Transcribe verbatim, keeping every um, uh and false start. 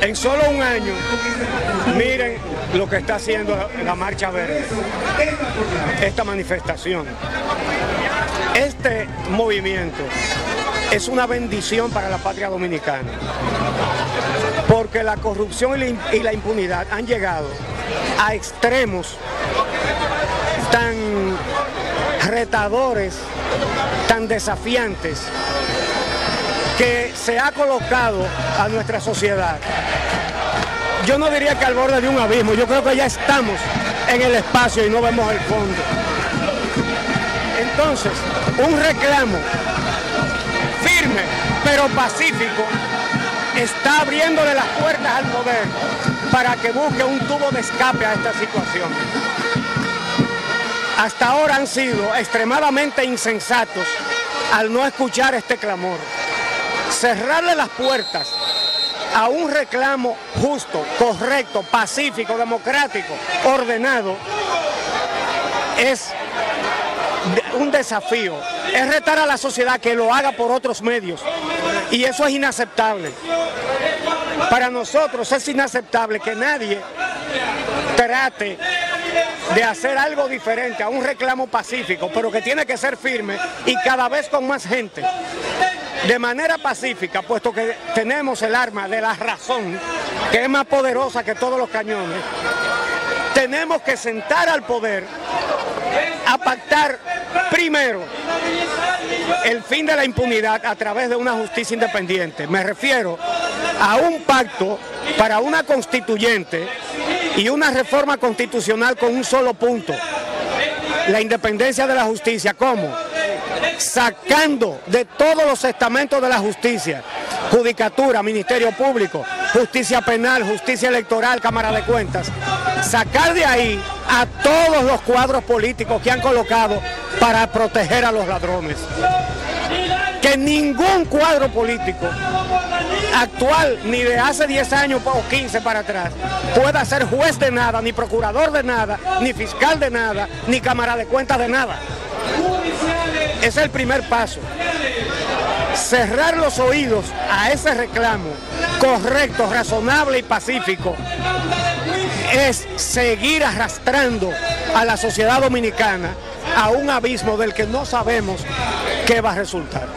En solo un año, miren lo que está haciendo la Marcha Verde, esta manifestación. Este movimiento es una bendición para la patria dominicana, porque la corrupción y la impunidad han llegado a extremos tan retadores, tan desafiantes, que se ha colocado a nuestra sociedad. Yo no diría que al borde de un abismo, yo creo que ya estamos en el espacio y no vemos el fondo. Entonces, un reclamo firme pero pacífico está abriéndole las puertas al poder para que busque un tubo de escape a esta situación. Hasta ahora han sido extremadamente insensatos al no escuchar este clamor. Cerrarle las puertas a un reclamo justo, correcto, pacífico, democrático, ordenado, es un desafío. Es retar a la sociedad que lo haga por otros medios. Y eso es inaceptable. Para nosotros es inaceptable que nadie trate de hacer algo diferente a un reclamo pacífico, pero que tiene que ser firme y cada vez con más gente. De manera pacífica, puesto que tenemos el arma de la razón, que es más poderosa que todos los cañones, tenemos que sentar al poder a pactar primero el fin de la impunidad a través de una justicia independiente. Me refiero a un pacto para una constituyente y una reforma constitucional con un solo punto: la independencia de la justicia. ¿Cómo? Sacando de todos los estamentos de la justicia, Judicatura, Ministerio Público, Justicia Penal, Justicia Electoral, Cámara de Cuentas, sacar de ahí a todos los cuadros políticos que han colocado para proteger a los ladrones. Que ningún cuadro político actual, ni de hace diez años o quince para atrás, pueda ser juez de nada, ni procurador de nada, ni fiscal de nada, ni Cámara de Cuentas de nada. Es el primer paso, cerrar los oídos a ese reclamo correcto, razonable y pacífico. Es seguir arrastrando a la sociedad dominicana a un abismo del que no sabemos qué va a resultar.